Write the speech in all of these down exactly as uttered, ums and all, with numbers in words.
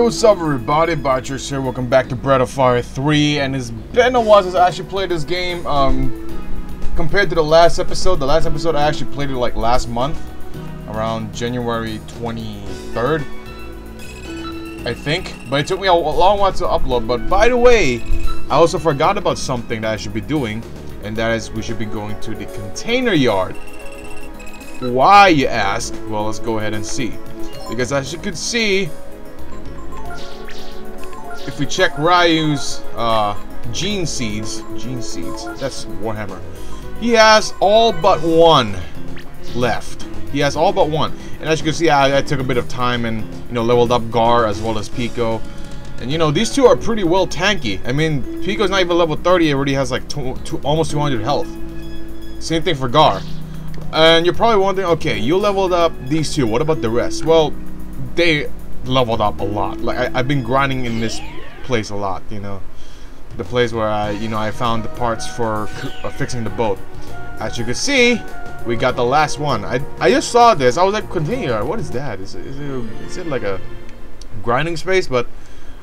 Hey, what's up everybody, Biotrexgaming here, welcome back to Breath of Fire three, and it's been a while since I actually played this game, um, compared to the last episode. The last episode I actually played it like last month, around January twenty-third, I think, but it took me a long while to upload. But by the way, I also forgot about something that I should be doing, and that is we should be going to the container yard. Why, you ask? Well, let's go ahead and see, because as you can see, if we check Ryu's uh, gene seeds, gene seeds, that's Warhammer, he has all but one left. He has all but one. And as you can see, I, I took a bit of time and, you know, leveled up Gar as well as Pico. And, you know, these two are pretty well tanky. I mean, Pico's not even level thirty, he already has like two, two, almost two hundred health. Same thing for Gar. And you're probably wondering, okay, you leveled up these two, what about the rest? Well, they leveled up a lot. Like I, I've been grinding in this place a lot, you know, the place where I, you know, I found the parts for uh, fixing the boat. As you can see, we got the last one. I, I just saw this. I was like, container. What is that? Is it, is it, is it like a grinding space? But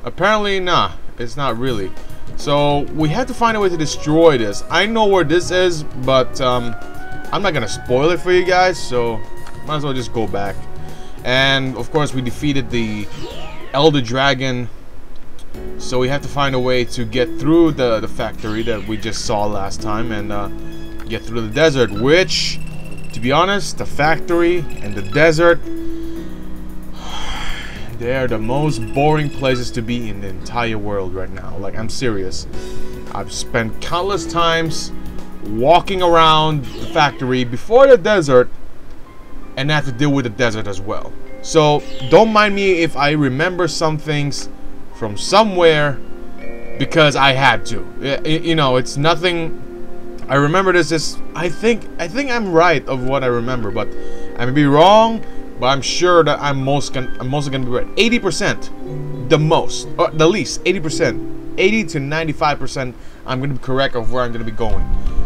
apparently, nah, it's not really. So we had to find a way to destroy this. I know where this is, but um, I'm not gonna spoil it for you guys. So might as well just go back. And of course we defeated the Elder Dragon, so we have to find a way to get through the, the factory that we just saw last time and uh, get through the desert, which, to be honest, the factory and the desert, they are the most boring places to be in the entire world right now. Like, I'm serious. I've spent countless times walking around the factory before the desert, and I have to deal with the desert as well. So don't mind me if I remember some things from somewhere, because I had to. It, it, you know, it's nothing. I remember this is, I think, I think I'm right of what I remember, but I may be wrong. But I'm sure that I'm most, gonna, I'm mostly gonna be right. eighty percent, the most, or the least, eighty percent, eighty to ninety-five percent. I'm gonna be correct of where I'm gonna be going.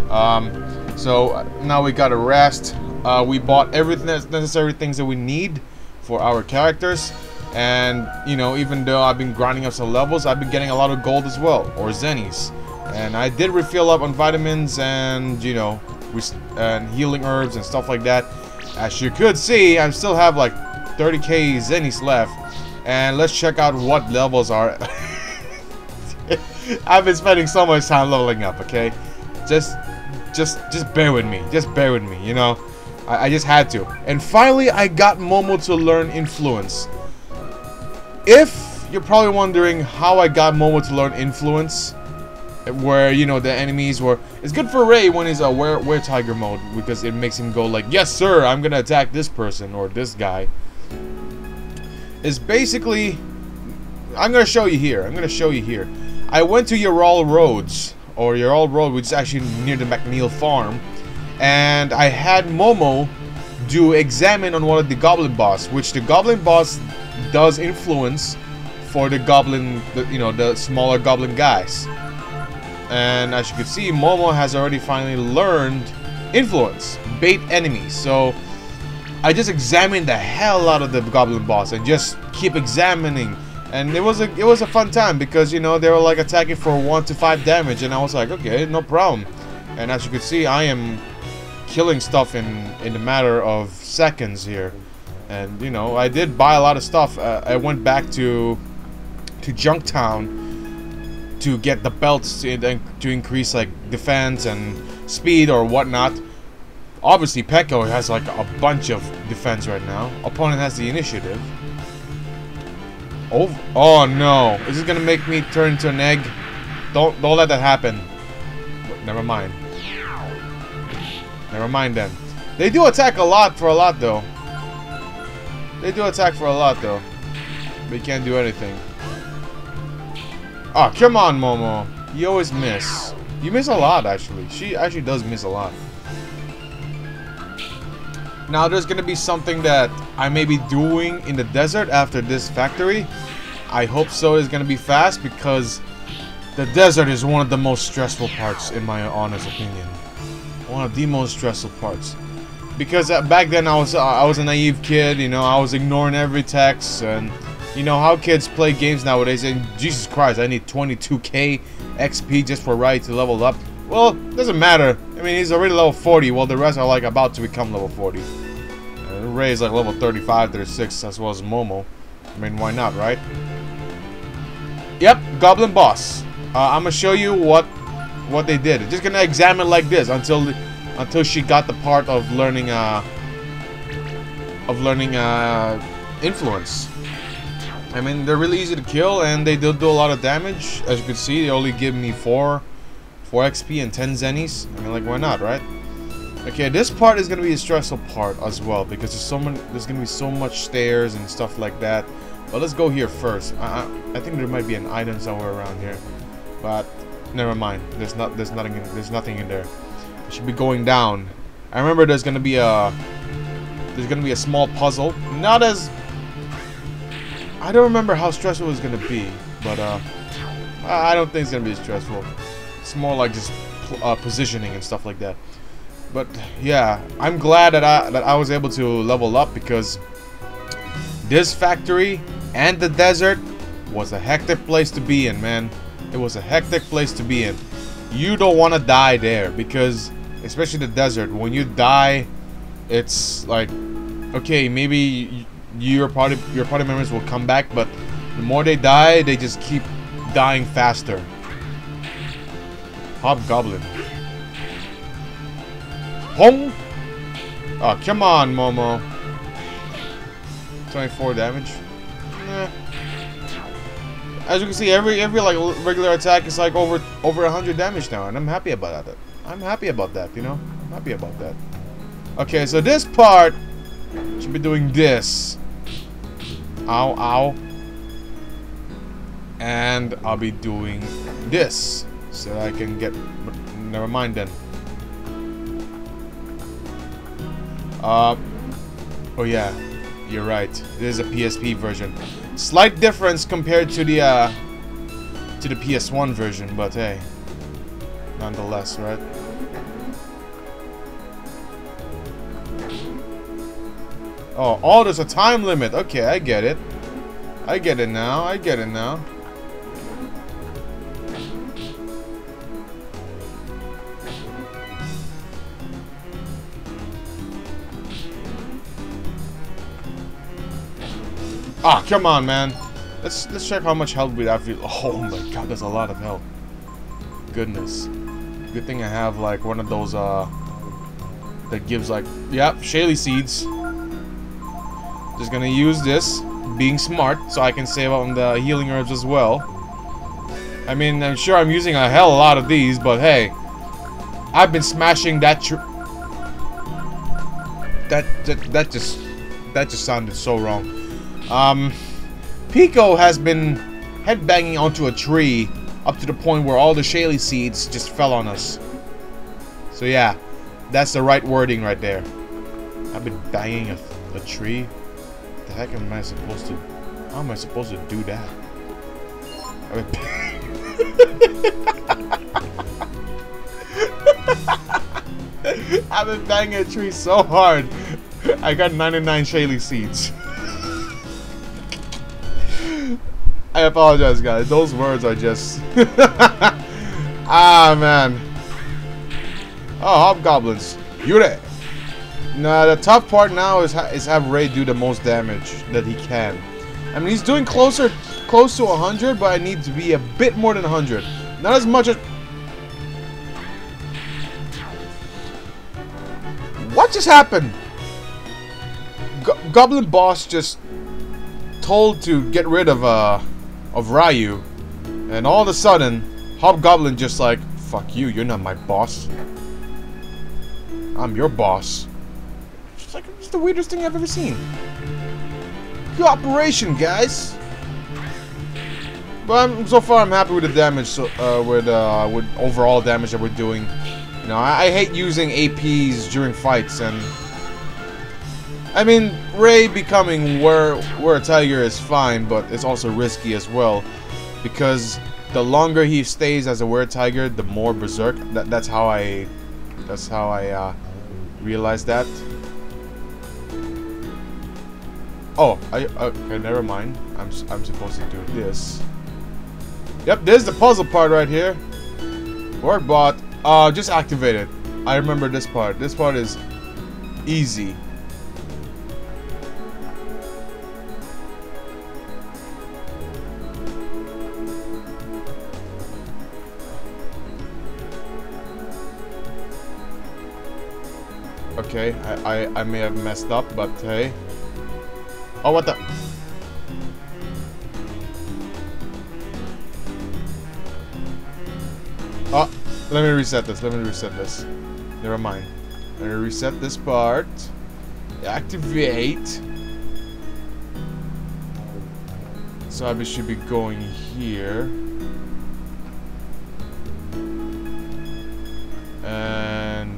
Um, so now we gotta rest. Uh, we bought everything that's necessary, things that we need for our characters, and you know, even though I've been grinding up some levels, I've been getting a lot of gold as well, or zennies. And I did refill up on vitamins and, you know, and healing herbs and stuff like that. As you could see, I still have like thirty K zennies left. And let's check out what levels are. I've been spending so much time leveling up. Okay, just, just, just bear with me. Just bear with me. You know. I just had to. And finally, I got Momo to learn influence. If you're probably wondering how I got Momo to learn influence, where, you know, the enemies were, it's good for Ray when he's a were, were tiger mode, because it makes him go like, yes sir, I'm gonna attack this person or this guy. It's basically, I'm gonna show you here. I'm gonna show you here. I went to Yraall Roads, or Yraall Road, which is actually near the McNeil farm. And I had Momo do examine on one of the goblin boss, which the goblin boss does influence for the goblin, the, you know, the smaller goblin guys. And as you can see, Momo has already finally learned influence, bait enemies. So I just examined the hell out of the goblin boss and just keep examining. And it was a it was a fun time, because, you know, they were like attacking for one to five damage, and I was like, okay, no problem. And as you can see, I am killing stuff in in a matter of seconds here. And you know, I did buy a lot of stuff. uh, I went back to to Junktown to get the belts to, to increase like defense and speed or whatnot. Obviously Pico has like a bunch of defense right now. Opponent has the initiative. Oh, oh no, is this gonna make me turn into an egg? Don't don't let that happen. Never mind. Never mind then. They do attack a lot for a lot though. They do attack for a lot though. But you can't do anything. Oh, come on, Momo. You always miss. You miss a lot actually. She actually does miss a lot. Now there's gonna be something that I may be doing in the desert after this factory. I hope so. It's gonna be fast, because the desert is one of the most stressful parts, in my honest opinion. One of the most stressful parts, because uh, back then I was uh, I was a naive kid, you know, I was ignoring every text and You know how kids play games nowadays, and Jesus Christ, I need twenty-two K X P just for Ryu to level up. Well, doesn't matter. I mean, he's already level forty, while the rest are like about to become level forty. And Ray's like level thirty-five, thirty-six, as well as Momo. I mean, why not, right? Yep, Goblin Boss. Uh, I'm gonna show you what what they did. Just gonna examine like this until until she got the part of learning uh of learning uh influence. I mean, they're really easy to kill, and they do do a lot of damage. As you can see, they only give me four. four X P and ten zennies. I mean, like, why not, right? Okay, this part is gonna be a stressful part as well, because there's so many, there's gonna be so much stairs and stuff like that. But let's go here first. I, I, I think there might be an item somewhere around here, but never mind. There's not. There's nothing. In, there's nothing in there. I should be going down. I remember there's gonna be a. There's gonna be a small puzzle. Not as. I don't remember how stressful it's gonna be, but uh, I don't think it's gonna be stressful. It's more like just uh, positioning and stuff like that. But yeah, I'm glad that I that I was able to level up, because this factory and the desert was a hectic place to be in, man. It was a hectic place to be in. You don't want to die there, because especially the desert, when you die, it's like, okay, maybe your party your party members will come back, but the more they die, they just keep dying faster. Hobgoblin. Home. Oh, come on, Momo. twenty-four damage. Nah. As you can see, every every like regular attack is like over over one hundred damage now, and I'm happy about that. I'm happy about that, you know. I'm happy about that. Okay, so this part should be doing this. Ow, ow. And I'll be doing this. So I can get... Never mind then. Uh, oh yeah, you're right. This is a P S P version. Slight difference compared to the uh, to the P S one version, but hey, nonetheless, right? Oh, oh, there's a time limit. Okay, I get it. I get it now. I get it now. Ah, come on, man. Let's let's check how much health we have. Oh my God, that's a lot of health. Goodness. Good thing I have like one of those uh that gives like, yeah, Shaly seeds. Just gonna use this, being smart, so I can save on the healing herbs as well. I mean, I'm sure I'm using a hell of a lot of these, but hey, I've been smashing that. Tr that that that just that just sounded so wrong. Um, Pico has been headbanging onto a tree up to the point where all the Shaly seeds just fell on us. So yeah, that's the right wording right there. I've been banging a, a tree? What the heck am I supposed to... How am I supposed to do that? I've been, I've been banging a tree so hard. I got ninety-nine Shaly seeds. I apologize, guys. Those words are just... ah, man. Oh, hobgoblins. You there. Now, the tough part now is, ha is have Ray do the most damage that he can. I mean, he's doing closer, close to one hundred, but I need to be a bit more than one hundred. Not as much as... What just happened? Go Goblin Boss just told to get rid of... Uh, of Ryu, and all of a sudden Hobgoblin just like, fuck you, you're not my boss, I'm your boss. It's like, it's the weirdest thing I've ever seen. Cooperation, guys. But I'm, so far I'm happy with the damage, so uh, with uh, with overall damage that we're doing. You know, I, I hate using A Ps during fights, and I mean, Ray becoming where where a tiger is fine, but it's also risky as well, because the longer he stays as a were-tiger, the more berserk. That, that's how I, that's how I uh, realized that. Oh, I okay. Never mind. I'm I'm supposed to do this. Yep, there's the puzzle part right here. Workbot. Uh, just activate it. I remember this part. This part is easy. Okay, I, I, I may have messed up, but hey. Oh, what the? Oh, let me reset this, let me reset this. Never mind. Let me reset this part. Activate. So I should be going here. And...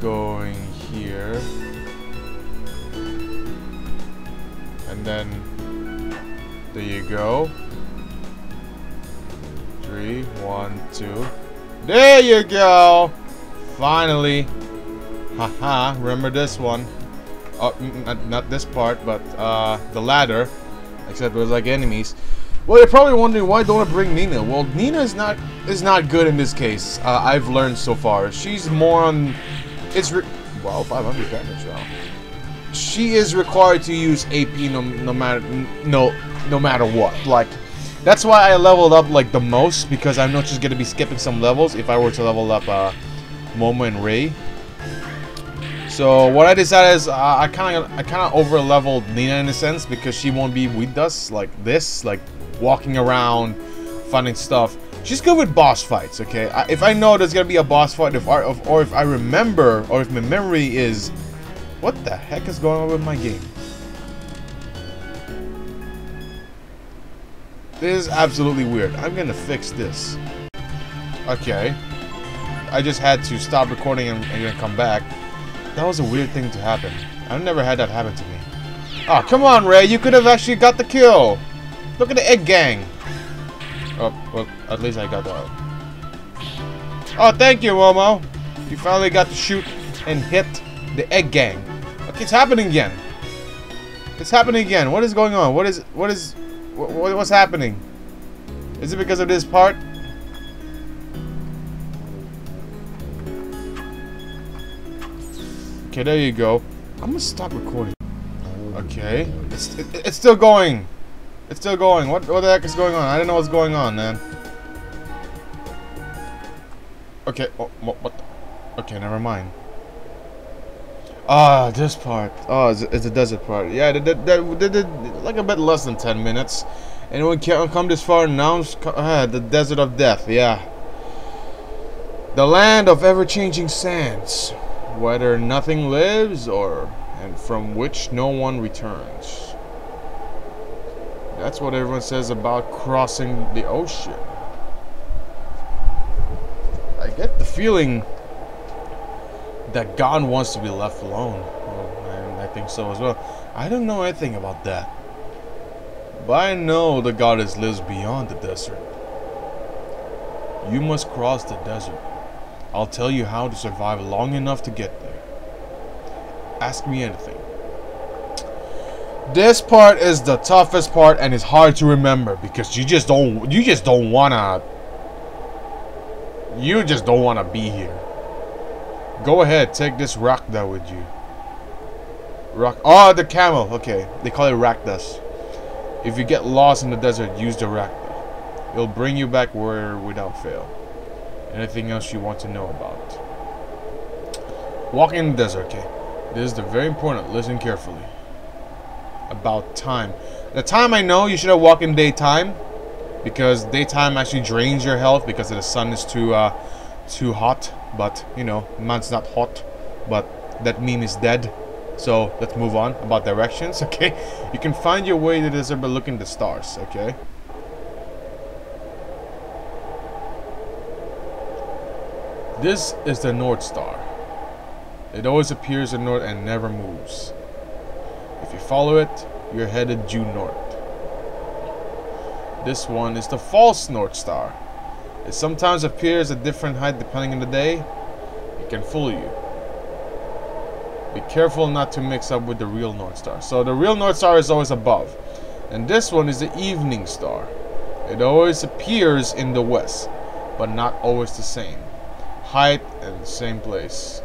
going here and then there you go. Three one two there you go, finally. Haha, remember this one. Oh, not, not this part, but uh, the ladder, except it was like enemies. Well, you're probably wondering why don't I bring Nina. Well, Nina is not is not good in this case. uh, I've learned so far she's more on It's re well, five hundred damage. Wow. She is required to use A P no, no matter no no matter what. Like, that's why I leveled up like the most, because I'm not just gonna be skipping some levels if I were to level up uh, Momo and Ray. So what I decided is uh, I kind of I kind of over leveled Nina in a sense, because she won't be with us like this, like walking around, finding stuff. She's good with boss fights, okay? I, if I know there's gonna be a boss fight, if I, of, or if I remember, or if my memory is... What the heck is going on with my game? This is absolutely weird. I'm gonna fix this. Okay. I just had to stop recording and, and then come back. That was a weird thing to happen. I've never had that happen to me. Oh, come on, Ray. You could have actually got the kill. Look at the egg gang. Oh, well, at least I got that out. Oh, thank you, Momo. You finally got to shoot and hit the egg gang. Okay, it's happening again. It's happening again. What is going on? What is, what is, what, what's happening? Is it because of this part? Okay, there you go. I'm gonna stop recording. Okay. It's, it, it's still going. It's still going. What, what the heck is going on? I don't know what's going on, man. Okay. Oh, what? Okay, never mind. Ah, this part. Oh, it's, it's a desert part. Yeah, they did like a bit less than ten minutes. Anyone can't come this far now? Ah, the desert of death. Yeah. The land of ever-changing sands, whether nothing lives or and from which no one returns. That's what everyone says about crossing the ocean. I get the feeling that God wants to be left alone. Well, I, I think so as well. I don't know anything about that, but I know the goddess lives beyond the desert. You must cross the desert. I'll tell you how to survive long enough to get there. Ask me anything. This part is the toughest part, and it's hard to remember because you just don't you just don't wanna you just don't wanna be here. Go ahead, take this Rakda with you. Rock oh, the camel. Okay, they call it Rakdas. If you get lost in the desert, use the Rakda. It'll bring you back where without fail. Anything else you want to know about? Walk in the desert. Okay, this is the very important. Listen carefully. About time. The time, I know you should have walked in daytime, because daytime actually drains your health because the sun is too uh, too hot. But you know, man's not hot, but that meme is dead. So let's move on about directions. Okay, you can find your way to the desert by looking at the stars. Okay. This is the North Star. It always appears in north and never moves. If you follow it, you're headed due north. This one is the false North Star. It sometimes appears at different height depending on the day. It can fool you. Be careful not to mix up with the real North Star. So the real North Star is always above. And this one is the Evening Star. It always appears in the west, but not always the same height and the same place.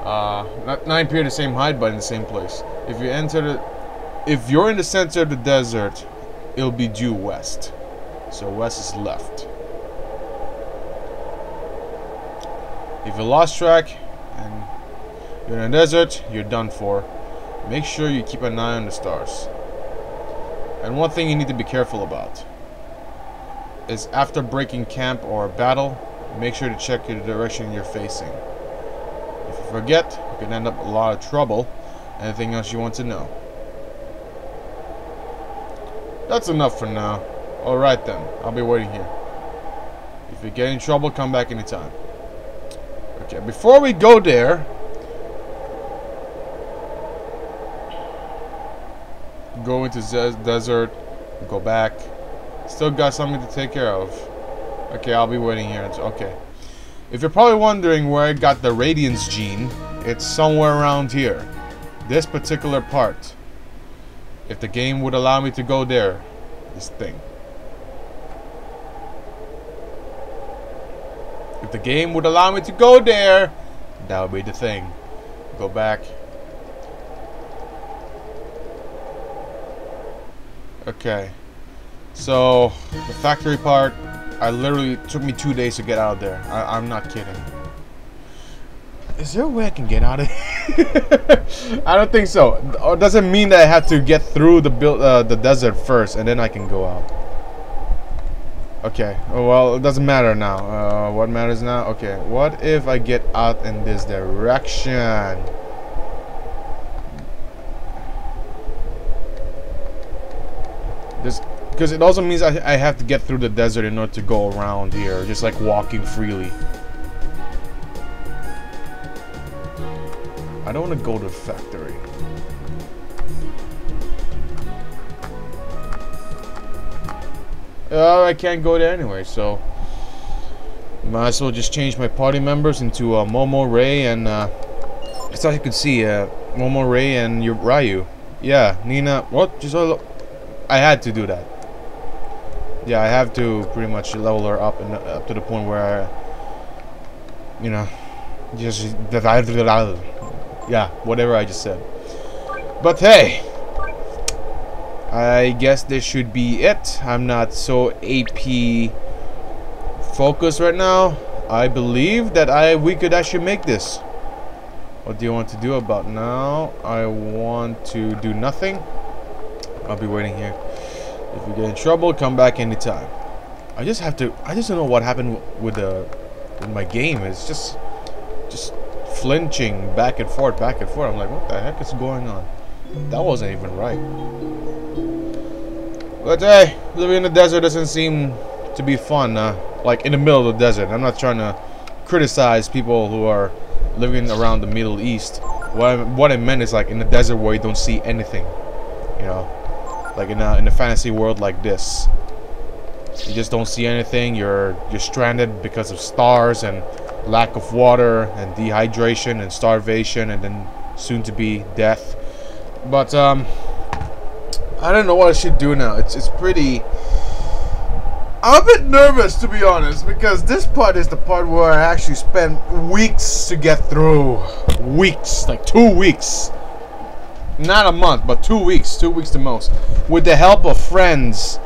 Uh, not, not appear the same height, but in the same place. If you enter the, if you're in the center of the desert, it'll be due west. So west is left. If you lost track and you're in the desert, you're done for. Make sure you keep an eye on the stars. And one thing you need to be careful about is after breaking camp or a battle, make sure to check the direction you're facing. If you forget, you can end up in a lot of trouble. Anything else you want to know? That's enough for now. Alright then, I'll be waiting here. If you get in trouble, come back anytime. Okay, before we go there, go into the desert, go back. Still got something to take care of. Okay, I'll be waiting here. Okay. If you're probably wondering where I got the Radiance gene, it's somewhere around here. This particular part. If the game would allow me to go there. This thing. If the game would allow me to go there, that would be the thing. Go back. Okay. So, the factory part, I literally, it took me two days to get out of there. I, I'm not kidding. Is there a way I can get out of here? I don't think so. It doesn't mean that I have to get through the build, uh, the desert first, and then I can go out. Okay. Oh, well, it doesn't matter now. Uh, what matters now? Okay. What if I get out in this direction? This, because it also means I, I have to get through the desert in order to go around here, just like walking freely. I don't want to go to the factory. Oh, I can't go there anyway, so might as well just change my party members into uh, Momo, Ray, and uh, as you can see, uh, Momo, Ray, and your Ryu. Yeah, Nina. What? Just all. I had to do that. Yeah, I have to pretty much level her up and up to the point where, I, you know, just yeah, whatever I just said. But hey, I guess this should be it. I'm not so A P focused right now. I believe that I we could actually make this. What do you want to do about now? I want to do nothing. I'll be waiting here. If you get in trouble, come back anytime. I just have to. I just don't know what happened with the with my game. It's just, just flinching back and forth, back and forth. I'm like, what the heck is going on? That wasn't even right. But hey, living in the desert doesn't seem to be fun. Uh, like in the middle of the desert. I'm not trying to criticize people who are living around the Middle East. What I, what I meant is like in the desert where you don't see anything. You know. Like in a, in a fantasy world like this, you just don't see anything. You're you're stranded because of stars and lack of water and dehydration and starvation and then soon to be death. But um, I don't know what I should do now. It's it's pretty. I'm a bit nervous, to be honest, because this part is the part where I actually spent weeks to get through. Weeks, like two weeks. Not a month, but two weeks, two weeks the most, with the help of friends,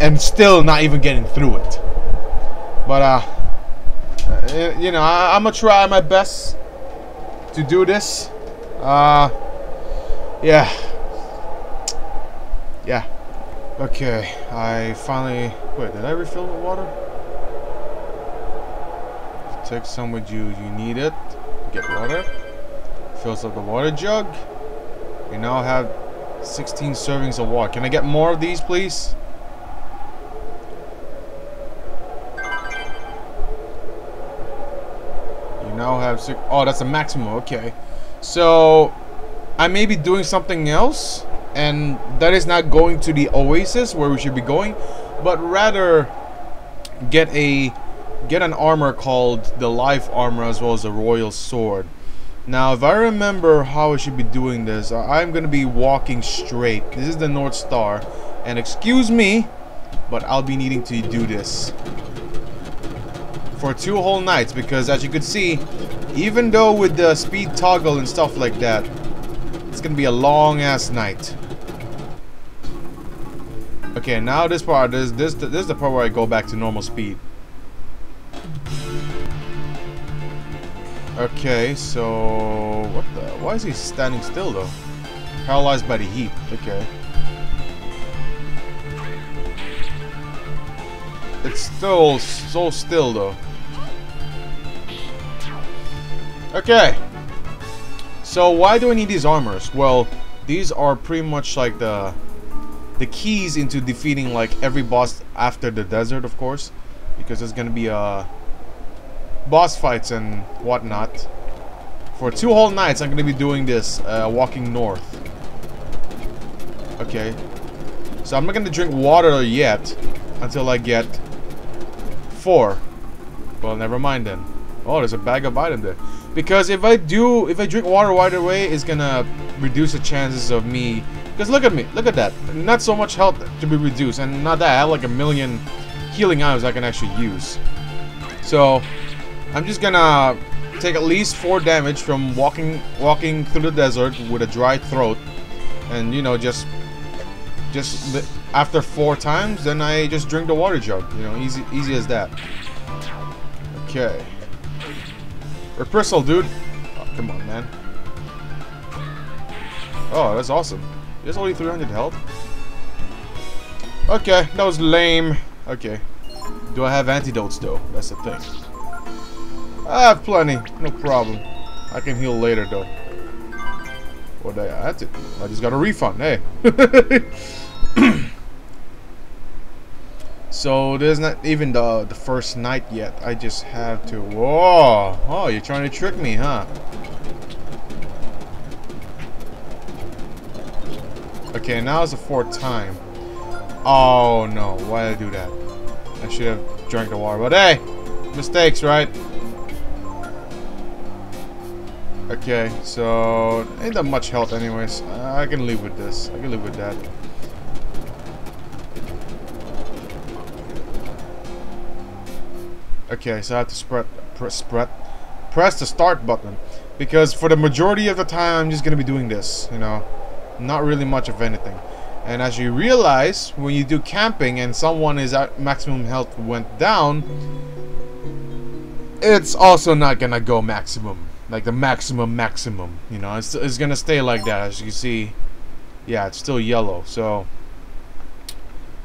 and still not even getting through it. But uh, you know, I, I'm gonna try my best to do this. Uh, yeah, yeah. Okay, I finally. Wait, did I refill the water? Take some with you. You need it. Get water. Fills up the water jug. We now have sixteen servings of water. Can I get more of these, please? You now have six. Oh, that's a maximum. Okay. So, I may be doing something else, and that is not going to the oasis where we should be going, but rather get a get an armor called the life armor as well as the royal sword. Now if I remember how I should be doing this, I'm gonna be walking straight. This is the North Star, and excuse me, but I'll be needing to do this for two whole nights, because as you could see, even though with the speed toggle and stuff like that, it's gonna be a long ass night. Okay, now this part is this this is the part where I go back to normal speed. Okay, so what the? Why is he standing still though? Paralyzed by the heat. Okay. It's still so still though. Okay. So why do I need these armors? Well, these are pretty much like the the keys into defeating like every boss after the desert, of course, because there's gonna be uh, boss fights and whatnot. For two whole nights, I'm gonna be doing this, uh, walking north. Okay, so I'm not gonna drink water yet until I get four. Well, never mind then. Oh, there's a bag of item there. Because if I do, if I drink water right away, it's gonna reduce the chances of me. Because look at me, look at that. Not so much health to be reduced, and not that, I have like a million healing items I can actually use. So, I'm just gonna take at least four damage from walking walking through the desert with a dry throat. And you know, just, just after four times, then I just drink the water jug. You know, easy, easy as that. Okay. Reprisal, dude. Oh, come on, man. Oh, that's awesome. There's only three hundred health. Okay, that was lame. Okay. Do I have antidotes though? That's the thing. I have plenty. No problem. I can heal later though. What did I add to? I just got a refund. Hey. So there's not even the the first night yet. I just have to. Whoa! Oh, you're trying to trick me, huh? Okay, now it's the fourth time. Oh no, why did I do that? I should have drank the water, but hey! Mistakes, right? Okay, so ain't that much health anyways. I can live with this. I can live with that. Okay, so I have to spread, press, spread, press the start button. Because for the majority of the time, I'm just going to be doing this, you know. Not really much of anything. And as you realize, when you do camping and someone is at maximum health went down, it's also not gonna go maximum, like the maximum maximum, you know. It's, it's gonna stay like that. As you see, yeah, it's still yellow, so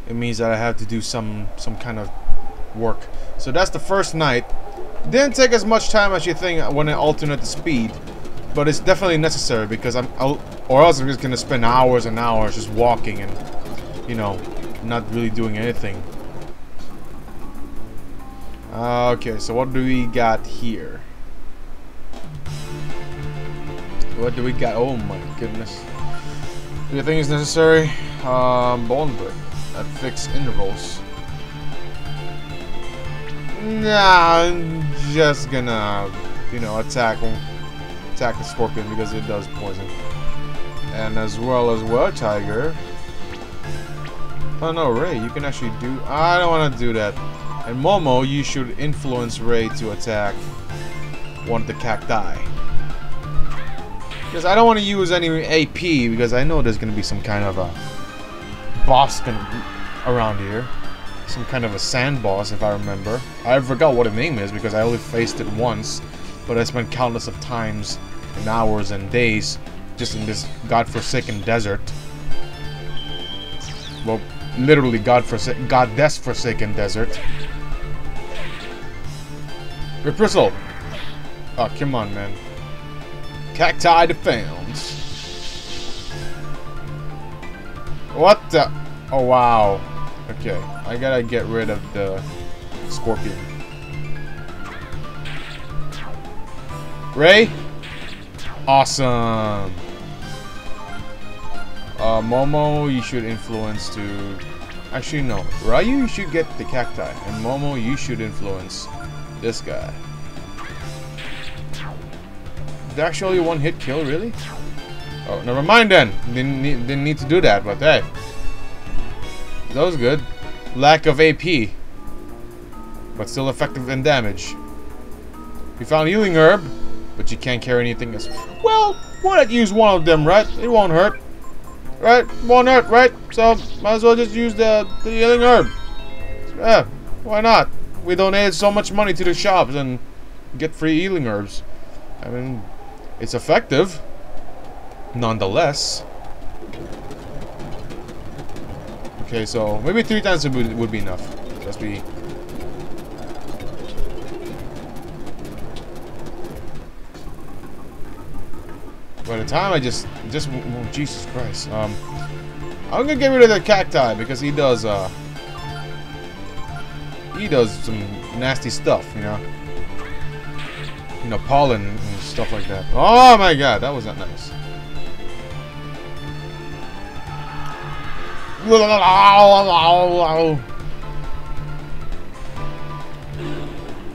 it means that I have to do some some kind of work. So that's the first night. Didn't take as much time as you think when I alternate the speed, but it's definitely necessary, because I'm I'll, or else I'm just gonna spend hours and hours just walking and, you know, not really doing anything. Uh, okay, so what do we got here? What do we got? Oh my goodness. Do you think it's necessary? Um, bone break at fixed intervals. Nah, I'm just gonna, you know, attack him. Attack the scorpion because it does poison, and as well as well tiger. Oh no, Ray, you can actually do. I don't want to do that. And Momo, you should influence Ray to attack one of the cacti, because I don't want to use any A P, because I know there's gonna be some kind of a boss gonna be around here, some kind of a sand boss if I remember. I forgot what the name is because I only faced it once. But I spent countless of times and hours and days just in this godforsaken desert. Well, literally godforsaken, goddess-forsaken desert. Reprisal! Oh, come on, man. Cacti defound. What the? Oh, wow. Okay, I gotta get rid of the scorpion. Ray? Awesome. Uh, Momo, you should influence to Actually, no. Ryu, you should get the cacti. And Momo, you should influence this guy. They're actually one hit kill, really? Oh, never mind then. Didn't need, didn't need to do that, but hey. That was good. Lack of A P. But still effective in damage. We found healing herb, but you can't carry anything as well. Why not use one of them, right? It won't hurt, right? Won't hurt, right? So might as well just use the the healing herb. Yeah, why not? We donated so much money to the shops and get free healing herbs. I mean, it's effective, nonetheless. Okay, so maybe three times it would, would be enough. Just be. By the time I just, just, oh, Jesus Christ, um, I'm gonna get rid of the cacti because he does, uh, he does some nasty stuff, you know, you know, pollen and stuff like that. Oh my God, that was not nice.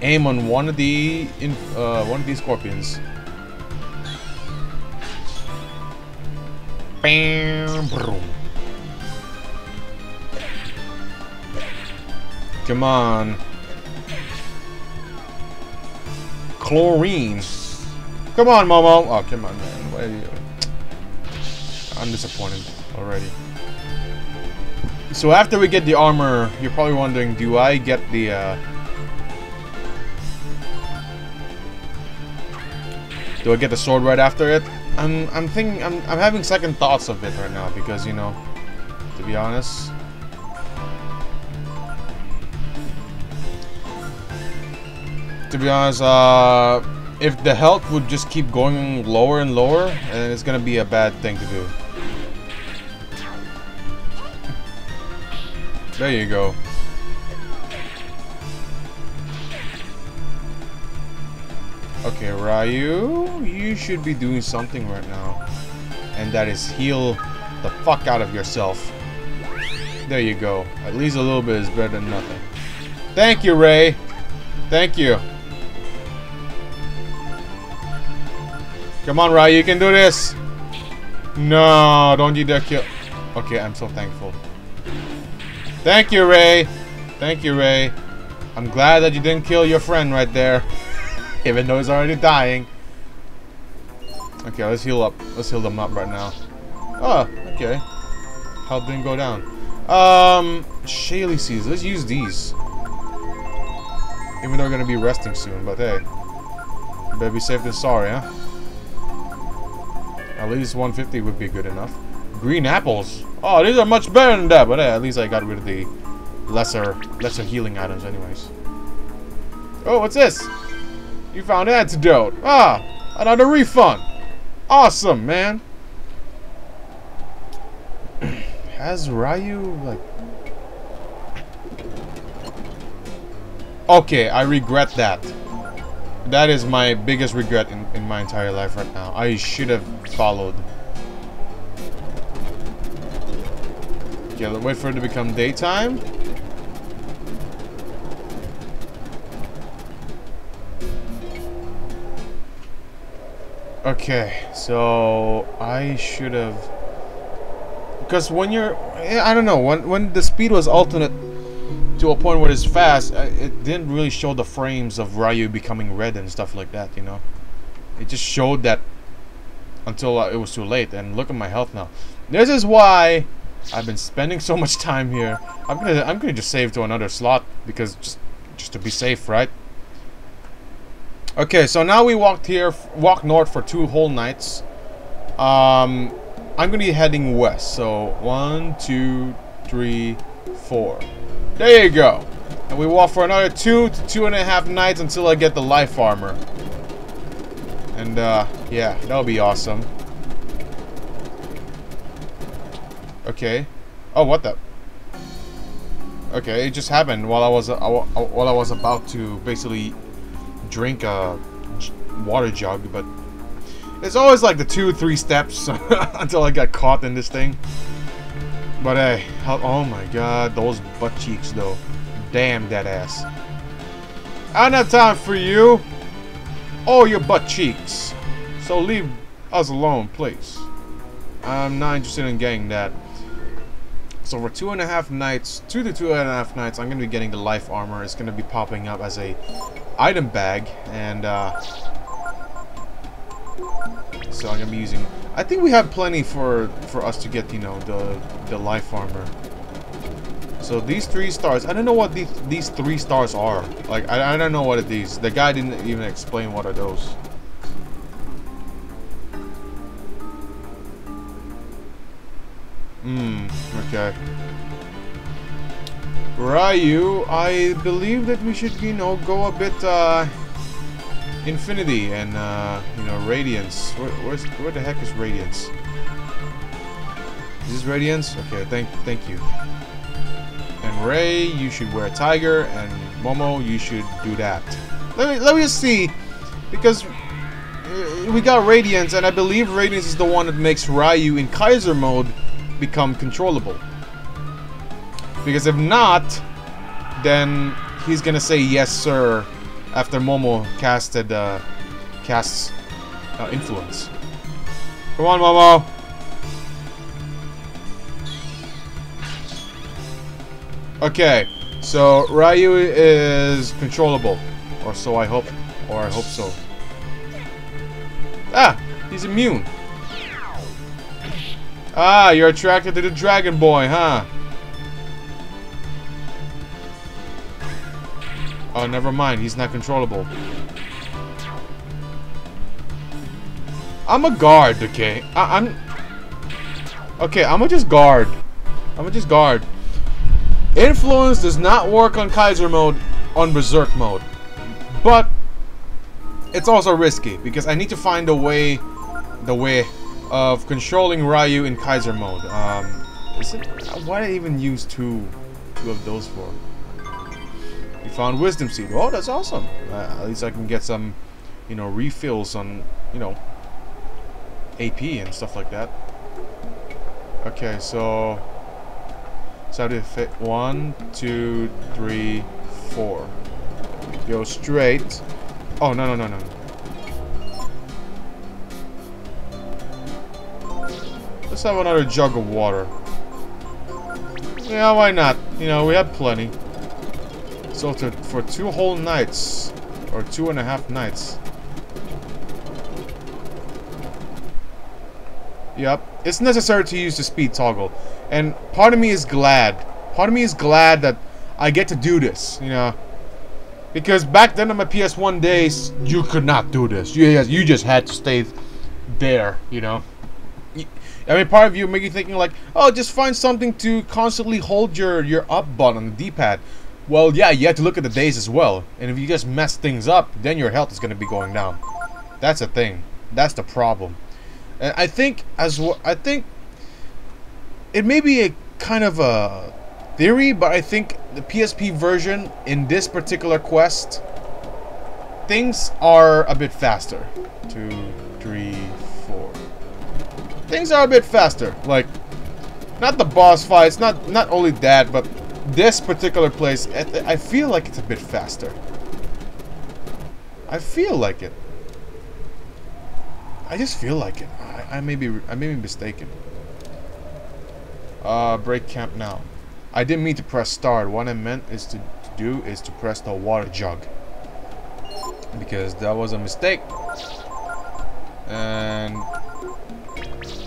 Aim on one of the, uh, one of these scorpions. Come on. Chlorine. Come on, Momo. Oh, come on, man. What are you... I'm disappointed already. So after we get the armor, you're probably wondering, do I get the... Uh... Do I get the sword right after it? I'm, I'm thinking, I'm, I'm having second thoughts of it right now because, you know, to be honest. To be honest, uh, if the health would just keep going lower and lower, and it's gonna be a bad thing to do. There you go. Okay, Ryu, you should be doing something right now. And that is heal the fuck out of yourself. There you go. At least a little bit is better than nothing. Thank you, Ray. Thank you. Come on, Ryu, you can do this. No, don't need that kill. Okay, I'm so thankful. Thank you, Ray. Thank you, Ray. I'm glad that you didn't kill your friend right there. Even though he's already dying. Okay, let's heal up. Let's heal them up right now. Oh, okay. Health didn't go down. Um, Shaly Seeds. Let's use these. Even though we're going to be resting soon, but hey. Better be safe than sorry, huh? At least one fifty would be good enough. Green apples. Oh, these are much better than that, but hey, at least I got rid of the lesser, lesser healing items anyways. Oh, what's this? You found antidote. Ah, another refund. Awesome, man. Has Ryu, like... Okay, I regret that. That is my biggest regret in, in my entire life right now. I should have followed. Okay, let's wait for it to become daytime. Okay, so I should have, because when you're, I don't know, when when the speed was alternate to a point where it's fast, it didn't really show the frames of Ryu becoming red and stuff like that, you know. It just showed that until it was too late. And look at my health now. This is why I've been spending so much time here. I'm gonna I'm gonna just save to another slot because just just to be safe, right? Okay, so now we walked here, walked north for two whole nights. Um, I'm gonna be heading west. So one, two, three, four. There you go. And we walk for another two to two and a half nights until I get the life armor. And uh, yeah, that'll be awesome. Okay. Oh, what the? Okay, it just happened while I was uh, while I was about to basically drink a water jug, but it's always like the two, three steps until I got caught in this thing. But hey, how, oh my god, those butt cheeks though. Damn that ass. I don't have time for you. Oh, your butt cheeks. So leave us alone, please. I'm not interested in getting that. So for two and a half nights, two to two and a half nights, I'm gonna be getting the life armor. It's gonna be popping up as a item bag, and uh, so I'm gonna be using. I think we have plenty for for us to get, you know, the the life armor. So these three stars, I don't know what these these three stars are. Like I I don't know what are these. The guy didn't even explain what are those. Hmm, okay. Ryu, I believe that we should, you know, go a bit, uh, Infinity and, uh, you know, Radiance. Where, where's, where the heck is Radiance? Is this Radiance? Okay, thank, thank you. And Ray, you should wear Tiger, and Momo, you should do that. Let me, let me just see, because we got Radiance, and I believe Radiance is the one that makes Ryu in Kaiser mode become controllable, because if not, then he's gonna say yes sir after Momo casted uh, casts uh, influence. Come on, Momo. Okay, so Ryu is controllable, or so I hope, or I hope so. Ah, he's immune. Ah, you're attracted to the Dragon Boy, huh? Oh, never mind. He's not controllable. I'm a guard, okay? I I'm... Okay, I'm gonna just guard. I'm gonna just guard. Influence does not work on Kaiser mode, on Berserk mode. But it's also risky, because I need to find a way... The way... of controlling Ryu in Kaiser mode. Um, is it, why did I even use two, two of those for? You found Wisdom Seed. Oh, that's awesome. Uh, at least I can get some, you know, refills on, you know, A P and stuff like that. Okay, so, so I have to fit one, two, three, four. Go straight. Oh no no no no. Let's have another jug of water. Yeah, why not? You know, we have plenty. So to, for two whole nights, or two and a half nights. Yep, it's necessary to use the speed toggle. And part of me is glad. Part of me is glad that I get to do this, you know. Because back then on my P S one days, you could not do this. You, you just had to stay there, you know. I mean, part of you may be thinking like, oh, just find something to constantly hold your, your up button on the D-pad. Well, yeah, you have to look at the days as well. And if you just mess things up, then your health is going to be going down. That's the thing. That's the problem. And I think as well, I think it may be a kind of a theory, but I think the P S P version in this particular quest, things are a bit faster. Two, three, four. Things are a bit faster, like, not the boss fights, not not only that, but this particular place, I, I feel like it's a bit faster. I feel like it. I just feel like it. I, I may be I may be mistaken. Uh, break camp now. I didn't mean to press start. What I meant is to, to do is to press the water jug, because that was a mistake. And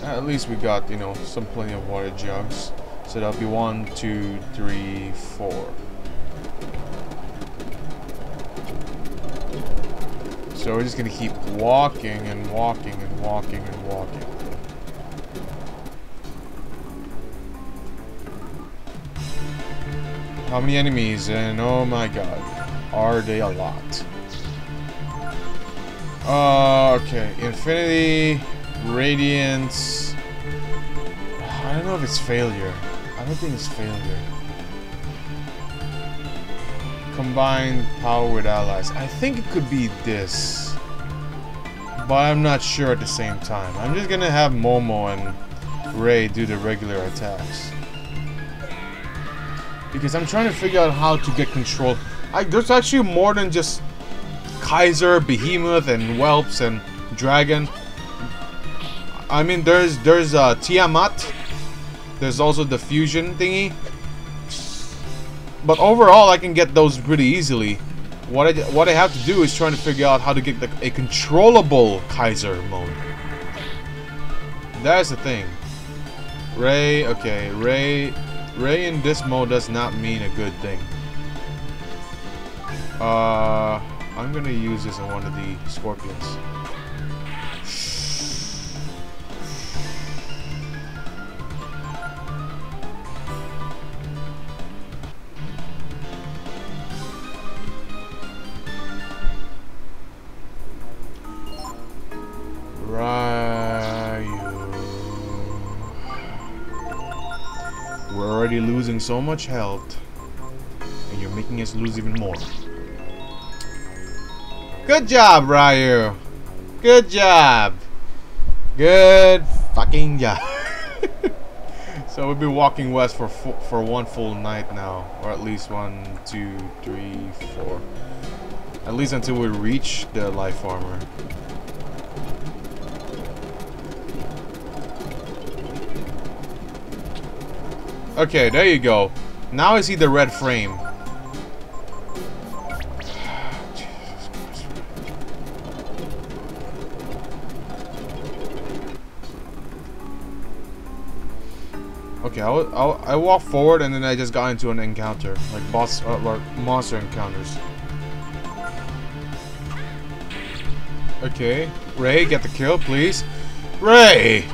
at least we got, you know, some plenty of water jugs. So that'll be one, two, three, four. So we're just gonna keep walking and walking and walking and walking. How many enemies? And oh my god, are they a lot? Uh, okay, Infinity. Radiance. I don't know if it's failure. I don't think it's failure. Combined power with allies. I think it could be this, but I'm not sure at the same time. I'm just gonna have Momo and Ray do the regular attacks. because I'm trying to figure out how to get control. I, there's actually more than just Kaiser, Behemoth, and Whelps, and Dragon. I mean, there's there's uh, Tiamat. There's also the fusion thingy. But overall, I can get those pretty easily. What I, what I have to do is trying to figure out how to get the, a controllable Kaiser mode. That's the thing. Ray, okay, Ray, Ray in this mode does not mean a good thing. Uh, I'm gonna use this on one of the Scorpions. Losing so much health, and you're making us lose even more. Good job, Ryu. Good job. Good fucking job. So we'll be walking west for for one full night now, or at least one, two, three, four. At least until we reach the life armor. Okay, there you go. Now I see the red frame. Jesus Christ. Okay, I, I, I walked forward and then I just got into an encounter. Like boss, uh, like monster encounters. Okay, Ray, get the kill, please. Ray!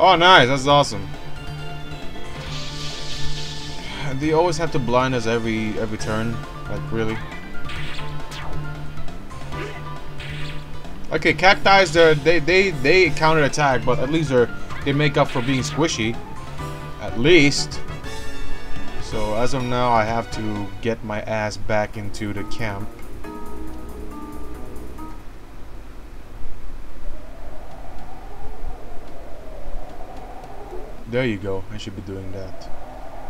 Oh, nice. That's awesome. They always have to blind us every every turn. Like, really. Okay, cacti's, they they they counter attack, but at least they're they make up for being squishy. At least. So as of now, I have to get my ass back into the camp. There you go. I should be doing that.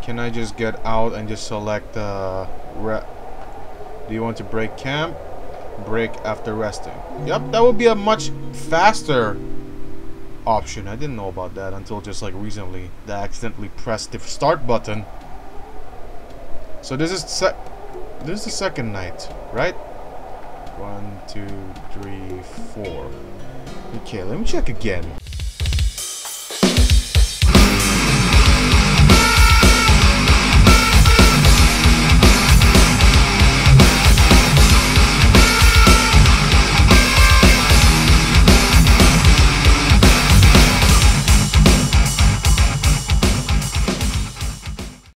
Can I just get out and just select uh, re do you want to break camp? Break after resting. Yep, that would be a much faster option. I didn't know about that until just like recently that I accidentally pressed the start button. So this is sec this is the second night, right? One, two, three, four. Okay, let me check again.